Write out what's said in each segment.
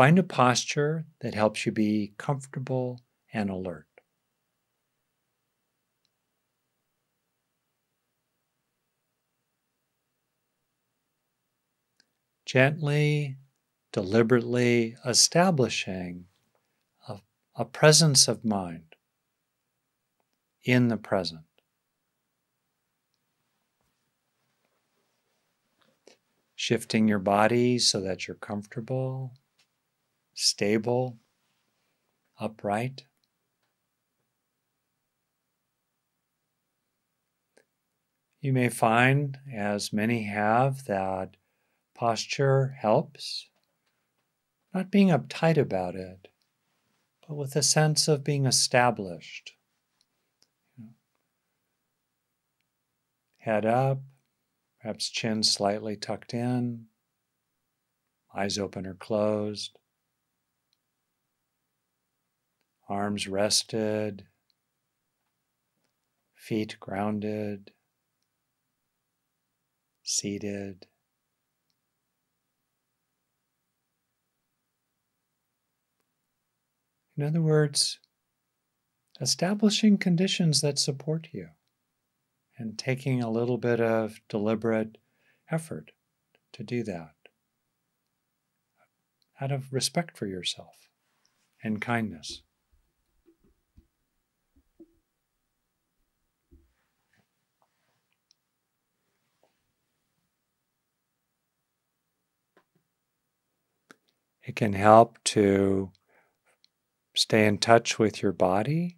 Find a posture that helps you be comfortable and alert. Gently, deliberately establishing a presence of mind in the present. Shifting your body so that you're comfortable, stable, upright. You may find, as many have, that posture helps, not being uptight about it, but with a sense of being established. Head up, perhaps chin slightly tucked in, eyes open or closed, arms rested, feet grounded, seated. In other words, establishing conditions that support you and taking a little bit of deliberate effort to do that out of respect for yourself and kindness. It can help to stay in touch with your body.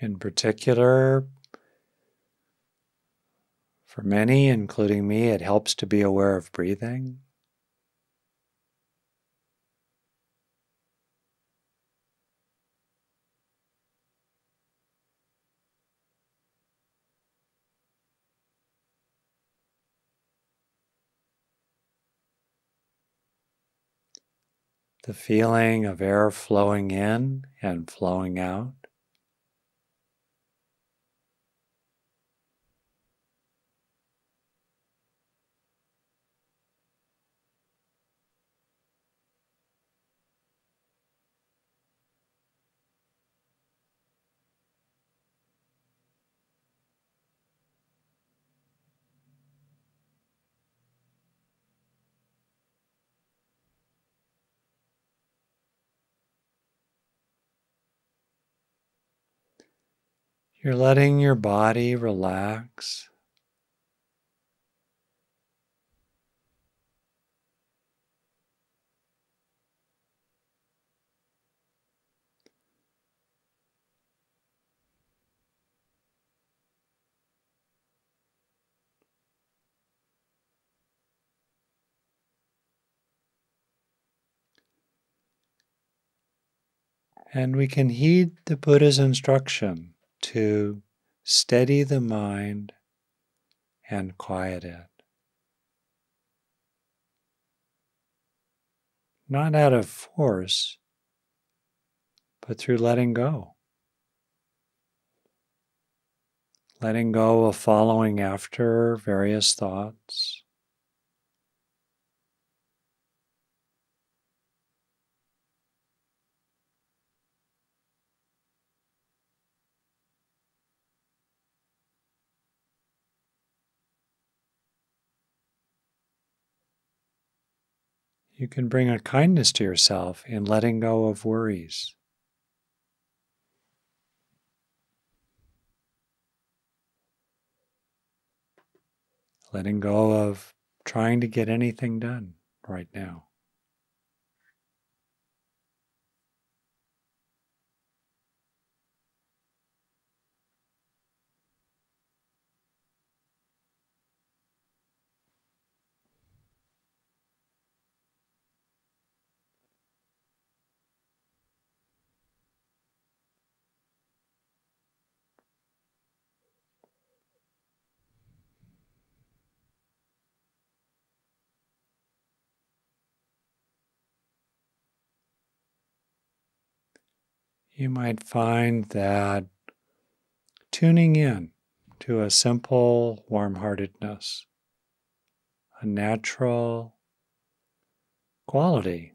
In particular, for many, including me, it helps to be aware of breathing. The feeling of air flowing in and flowing out. You're letting your body relax. And we can heed the Buddha's instruction to steady the mind and quiet it. Not out of force, but through letting go. Letting go of following after various thoughts. You can bring a kindness to yourself in letting go of worries. Letting go of trying to get anything done right now. you might find that tuning in to a simple warm-heartedness, a natural quality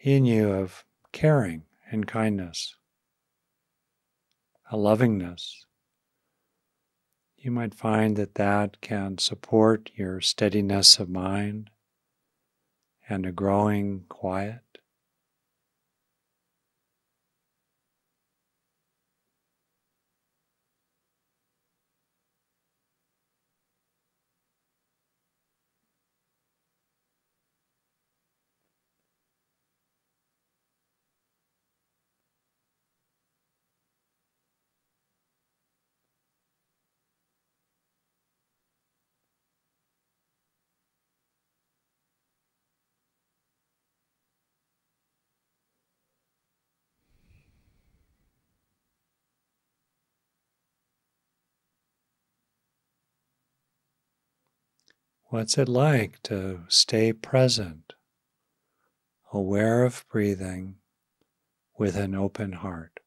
in you of caring and kindness, a lovingness, you might find that that can support your steadiness of mind and a growing quiet. What's it like to stay present, aware of breathing, with an open heart?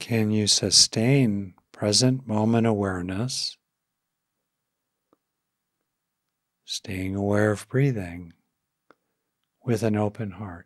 Can you sustain present moment awareness, staying aware of breathing with an open heart?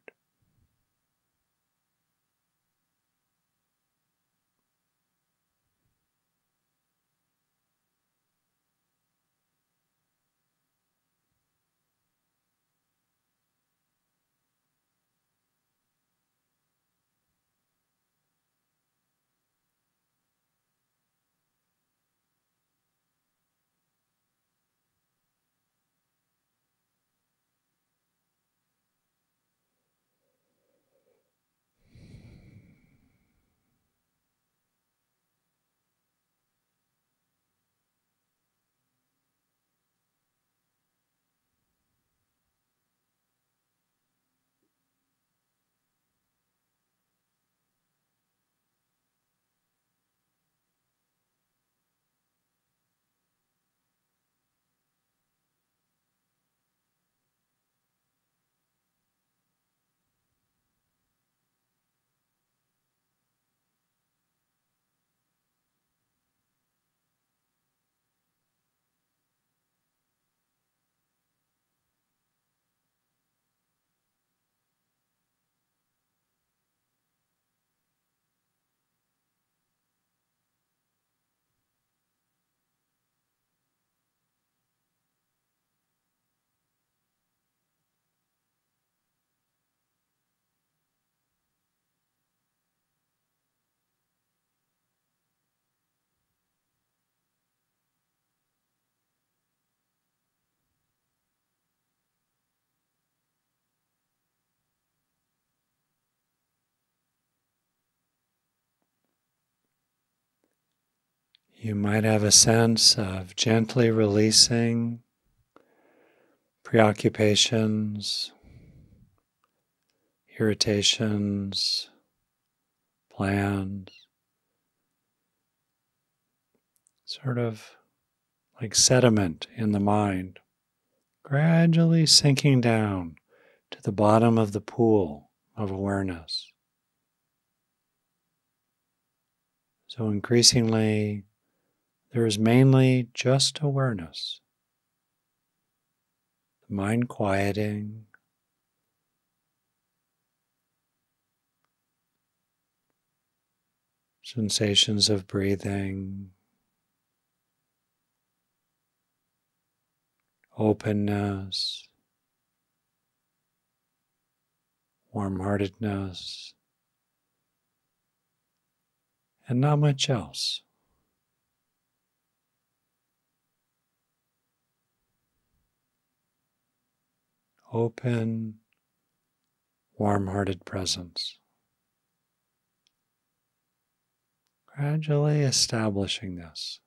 You might have a sense of gently releasing preoccupations, irritations, plans, sort of like sediment in the mind, gradually sinking down to the bottom of the pool of awareness. So increasingly, there is mainly just awareness, the mind quieting, sensations of breathing, openness, warm-heartedness, and not much else. Open, warm-hearted presence. Gradually establishing this.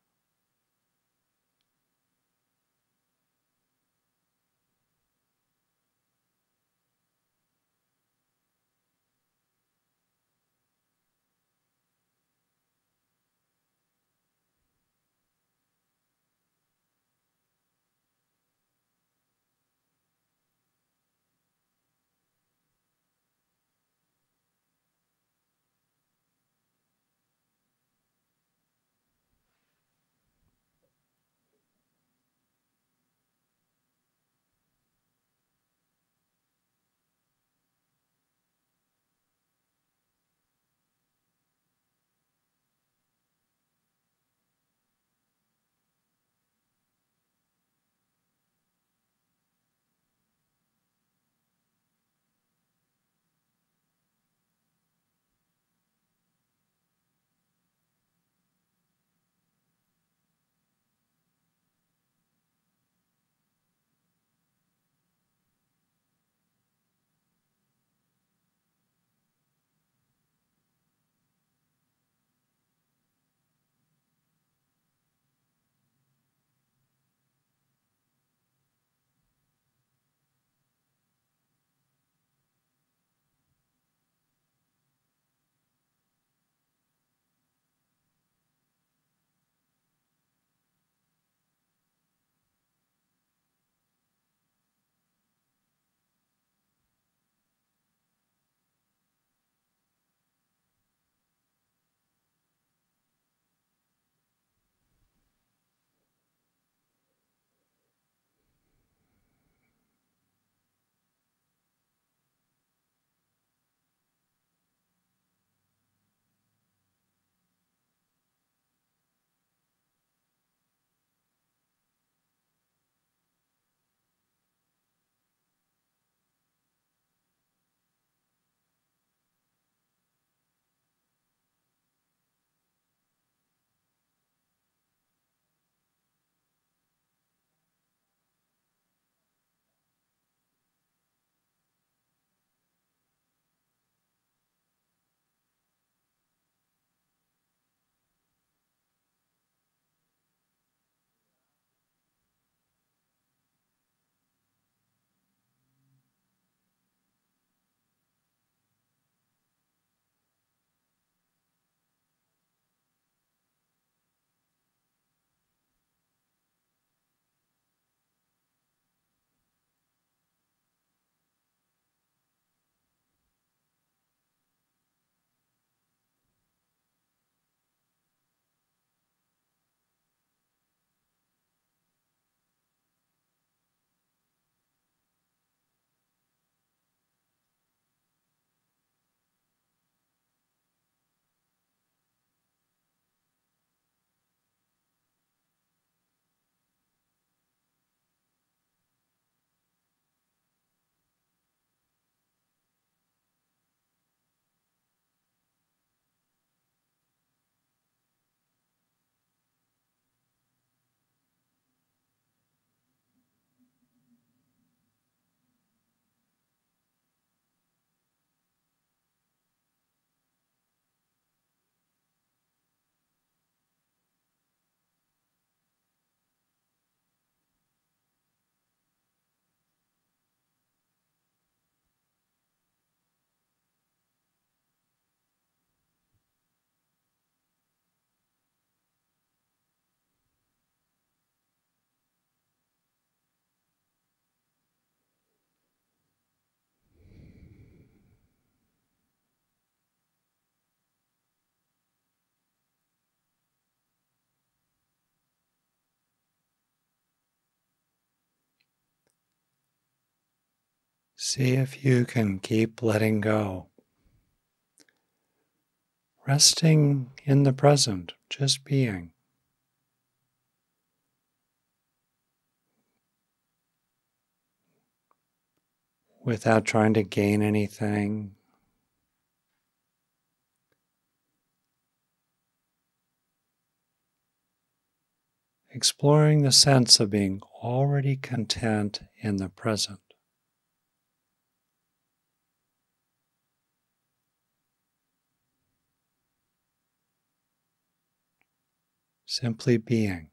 See if you can keep letting go. Resting in the present, just being. Without trying to gain anything. Exploring the sense of being already content in the present. Simply being.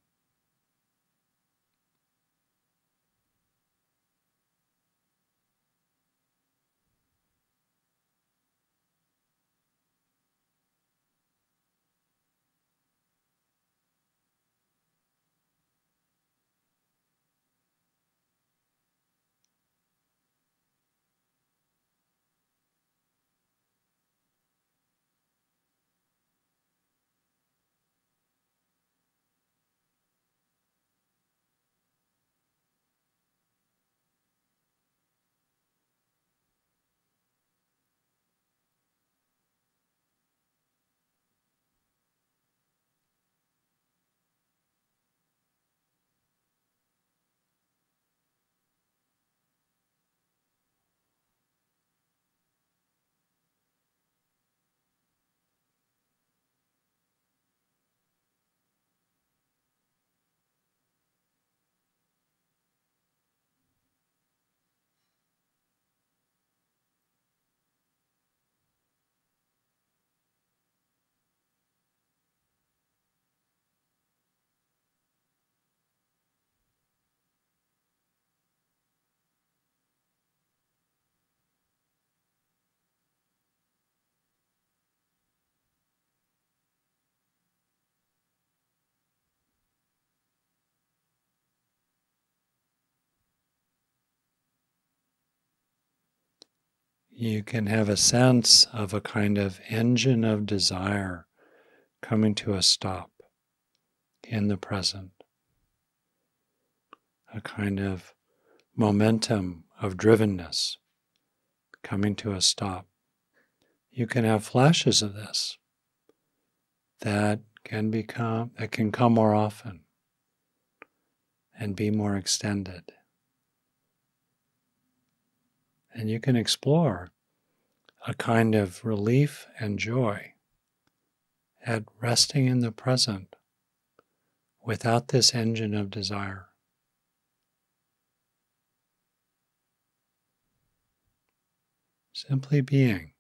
You can have a sense of a kind of engine of desire coming to a stop in the present, a kind of momentum of drivenness coming to a stop. You can have flashes of this that can come more often and be more extended. And you can explore a kind of relief and joy at resting in the present without this engine of desire. Simply being.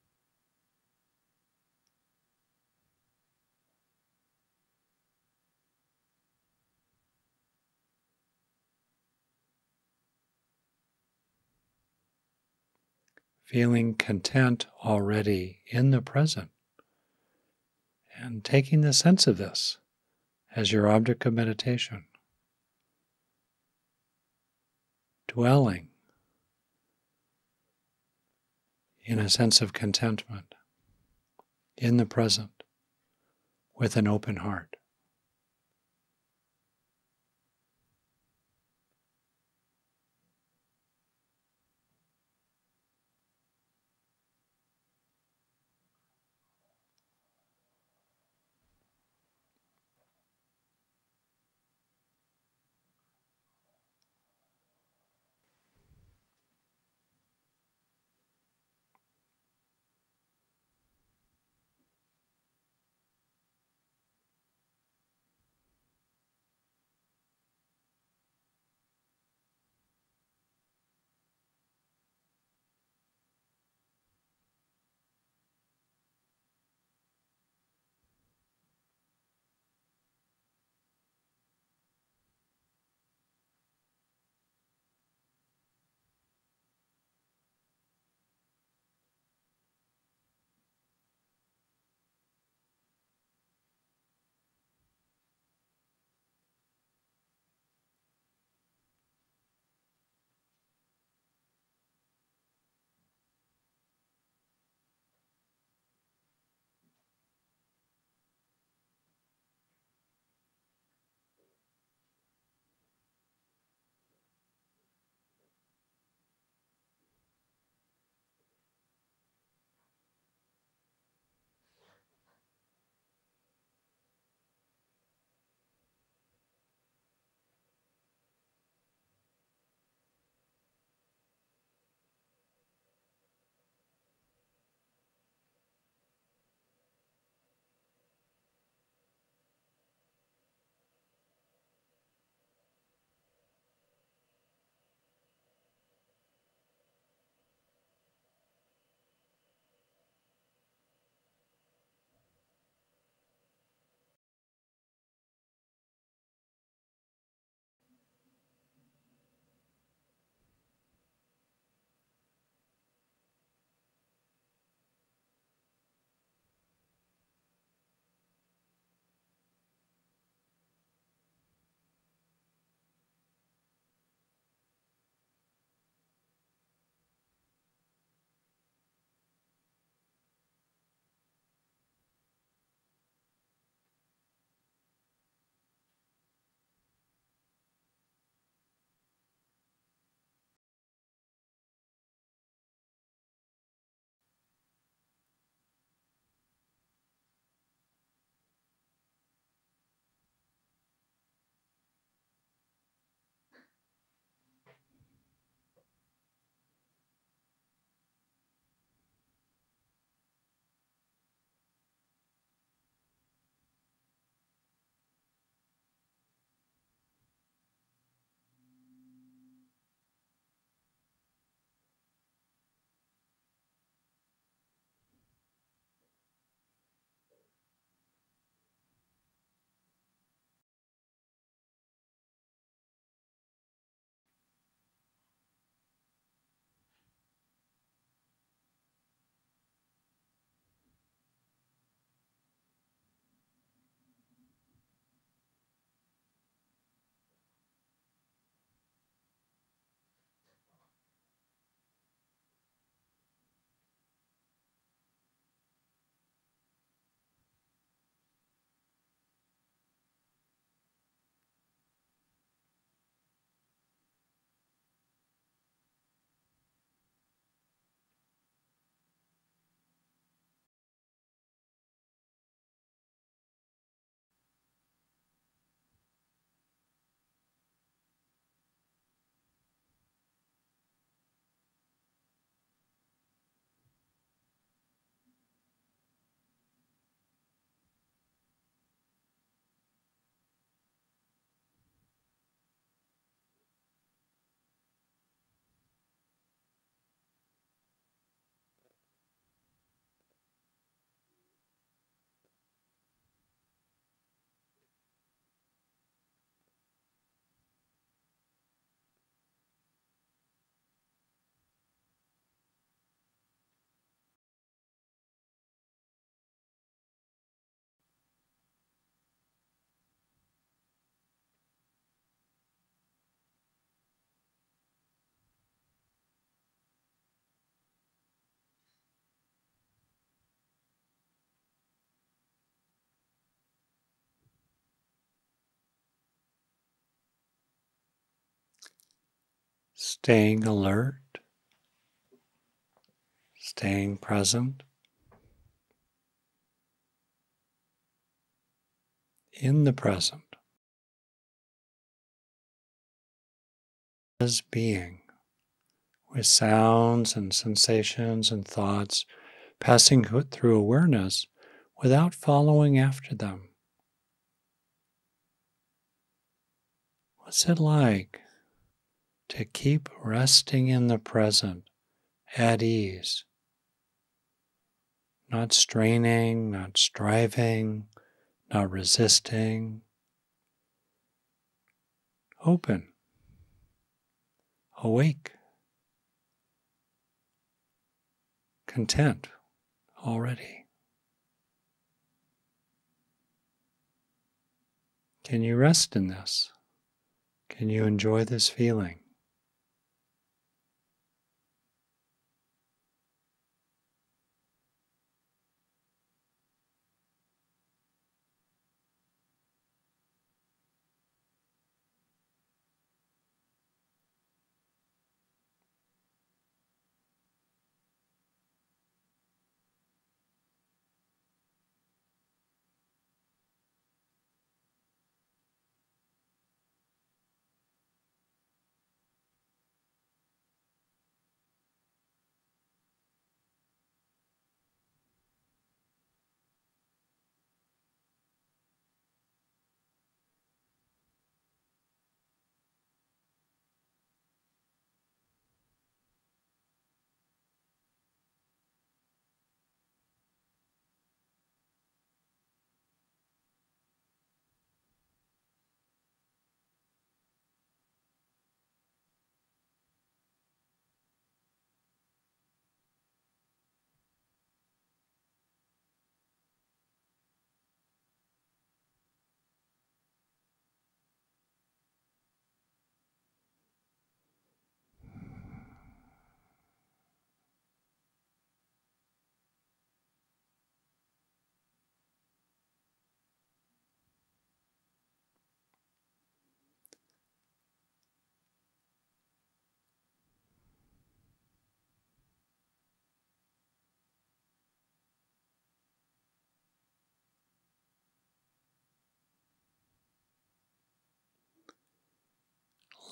Feeling content already in the present, and taking the sense of this as your object of meditation. Dwelling in a sense of contentment in the present with an open heart. staying alert, staying present in the present as being, with sounds and sensations and thoughts passing through awareness without following after them. What's it like to keep resting in the present at ease? Not straining, not striving, not resisting. Open, awake, content already. Can you rest in this? Can you enjoy this feeling?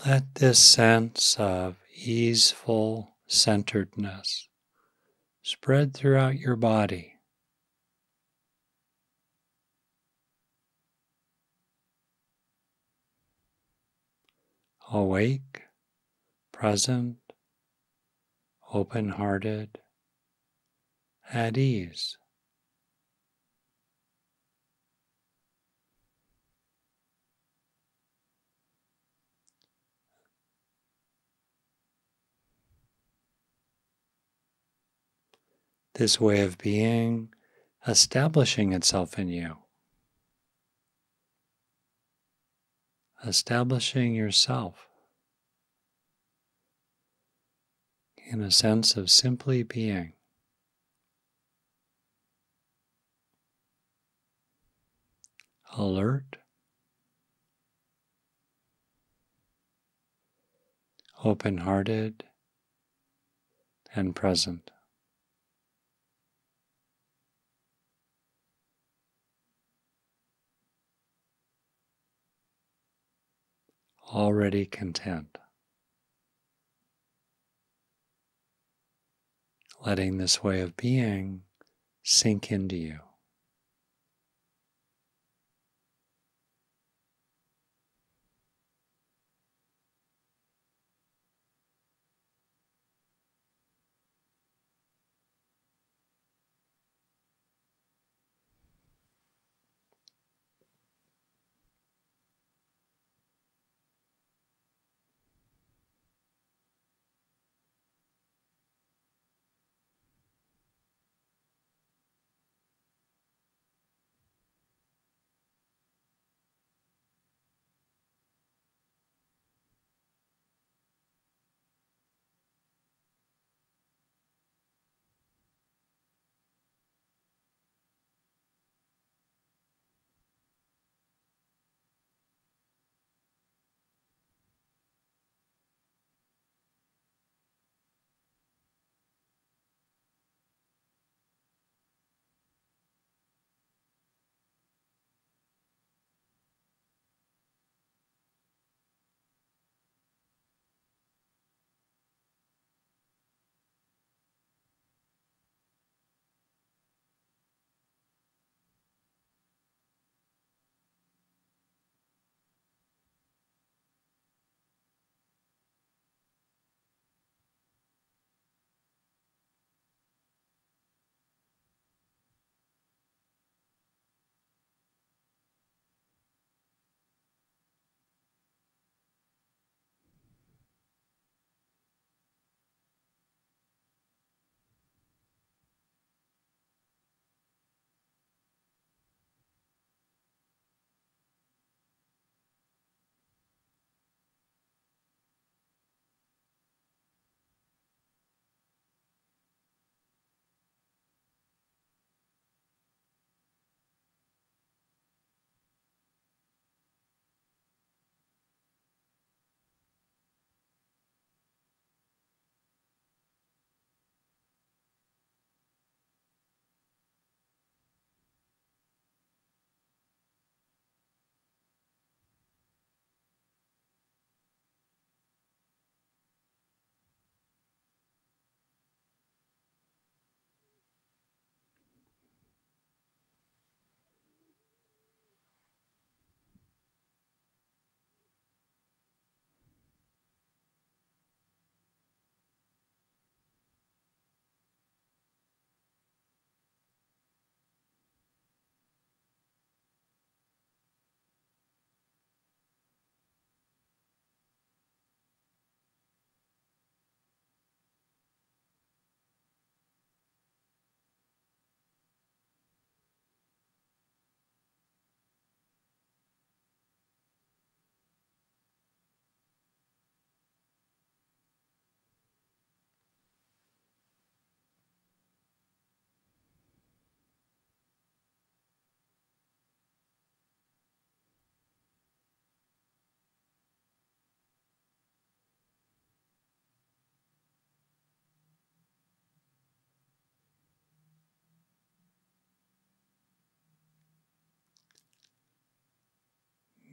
Let this sense of easeful centeredness spread throughout your body. Awake, present, open-hearted, at ease. This way of being establishing itself in you, establishing yourself in a sense of simply being. Alert, open-hearted, and present. Already content, letting this way of being sink into you.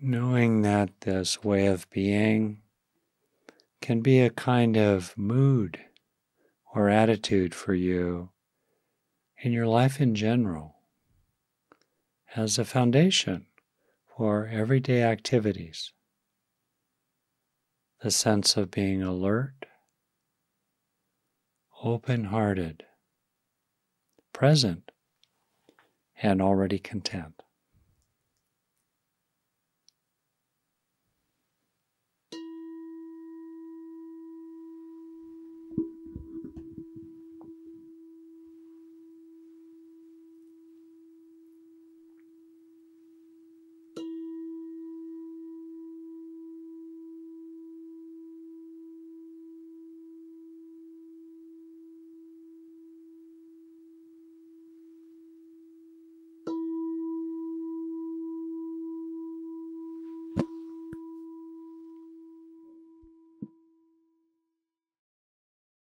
knowing that this way of being can be a kind of mood or attitude for you in your life in general, as a foundation for everyday activities. The sense of being alert, open-hearted, present, and already content.